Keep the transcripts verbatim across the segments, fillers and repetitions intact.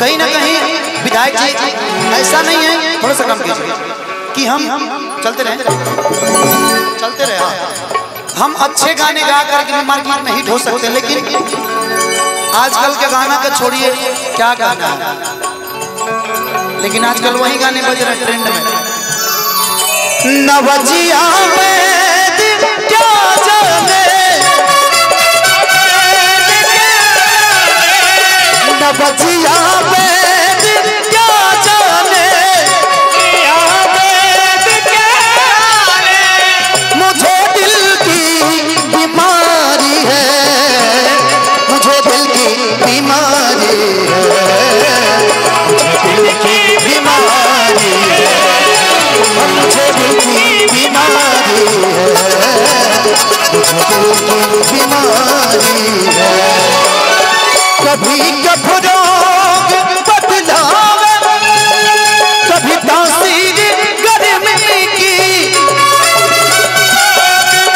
कहीं ना कहीं विधायक जी ऐसा नहीं है, थोड़ा सा कम कीजिए कि हम चलते रहे चलते रहे हम अच्छे गाने गा करके मार्केट में हिट हो सकते, लेकिन आजकल के गाना का छोड़िए क्या गाना, लेकिन आजकल वही गाने बज रहे ट्रेंड में। नवजिया नवजिया कभी कपड़ों बदलावे, कभी तासीर गर्मी की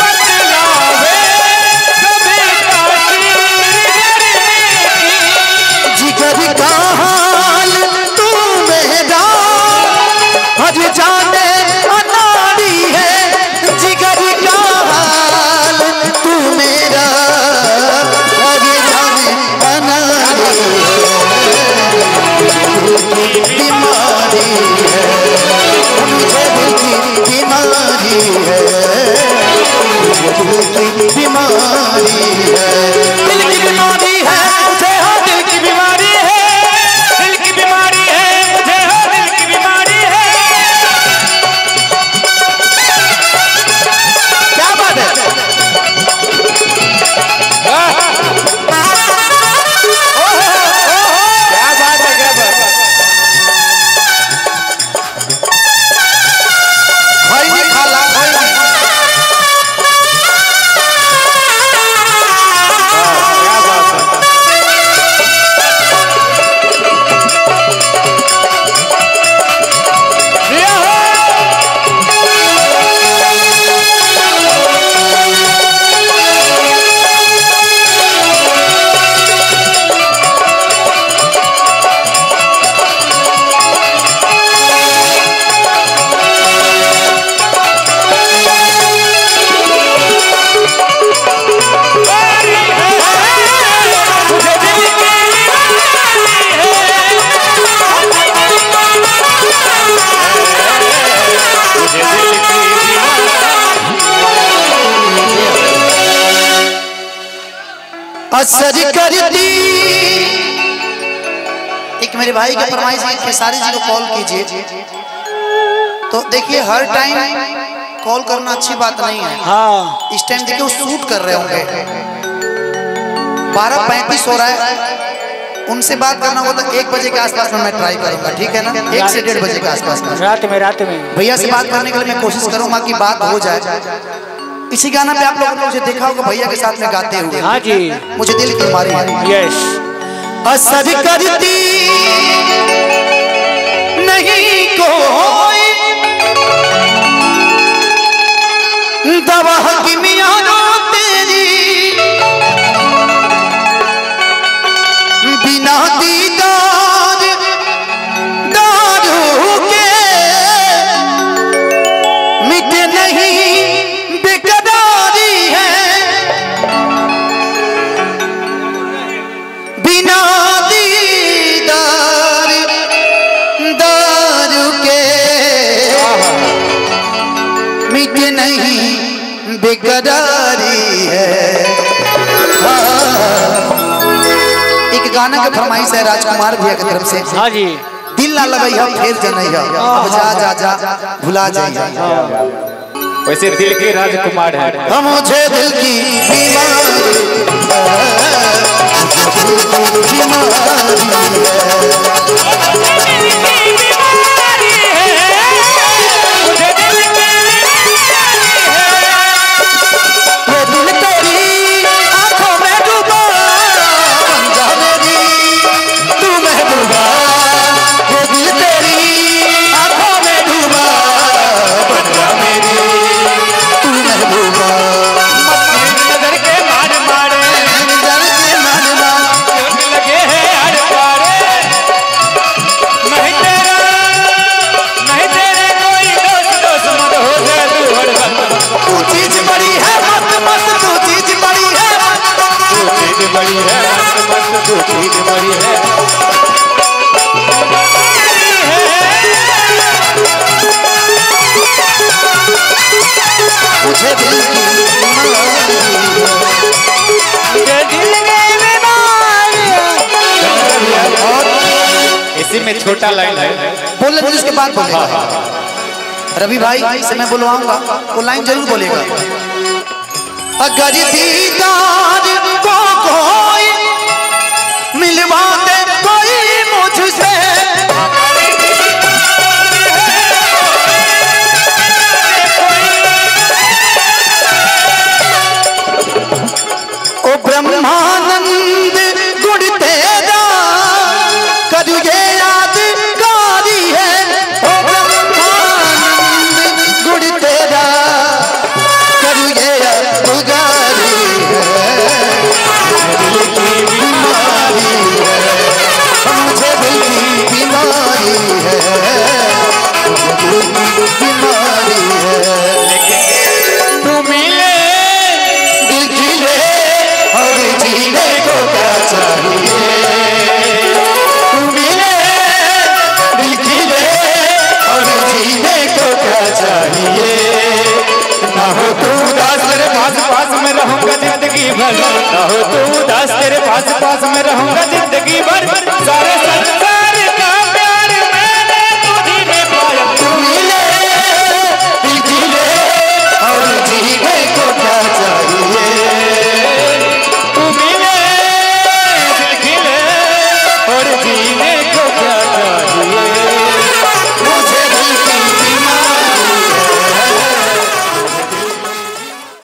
बदलावे, कभी तासीर जिगर का हाल तू मेरा हज जाने अनाड़ी है। जिगर का हाल तू मेरा असर करती। एक मेरे भाई के फरमाइश है खेसारी जी को कॉल कीजिए, तो देखिए हर टाइम कॉल करना अच्छी बात नहीं है। हाँ, इस टाइम देखिए वो शूट कर रहे होंगे, बारह पैंतीस हो रहा है, उनसे बात करना होगा तो एक बजे के आसपास में मैं ट्राई करूंगा, ठीक है ना, एक से डेढ़ बजे के आसपास में रात में रात में भैया से बात करने के लिए मैं कोशिश करूंगा कि बात हो जाए। इसी गाना पे आप लोगों ने मुझे देखा होगा भैया के साथ में गाते हुए। हाँ जी, मुझे दिल की मारी यस असर करती नहीं कोई दवा की मियां तेरी, बिना दीदार दारू के मिटे नहीं नहीं बेकरारी है। एक गाना का फरमाइश है राजकुमार भैया की तरफ से। हाँ जी, दिल ना लगइया फेर जनइया अब जा जा जा भुला जाइया। वैसे दिल के राजकुमार है हम, मुझे दिल की बीमारी सुखी बड़ी है मुझे दिल की इसी में छोटा लाइन है बोल लेते उसके बाद रवि भाई इसे मैं बुलवाऊंगा वो लाइन जरूर बोलेगा। अगर दीदार को कोई मिलवा दे कोई मुझसे ओ ब्रह्मानंद गुण तेरा करू ये याद कारी है ओ ब्रह्मानंद गुण तेरा करू ये याद कारी है मुझे दिल की बीमारी है ना हो तू उदास तेरे पास पास में रहूंगा जिंदगी भर सारे